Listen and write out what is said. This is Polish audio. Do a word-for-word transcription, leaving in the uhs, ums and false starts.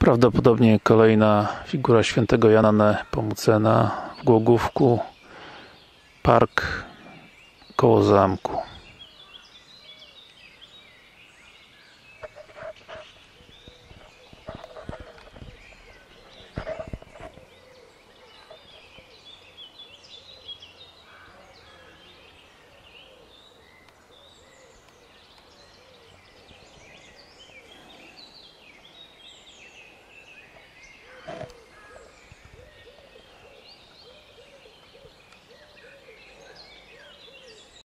Prawdopodobnie kolejna figura Świętego Jana Nepomucena w Głogówku, park koło zamku.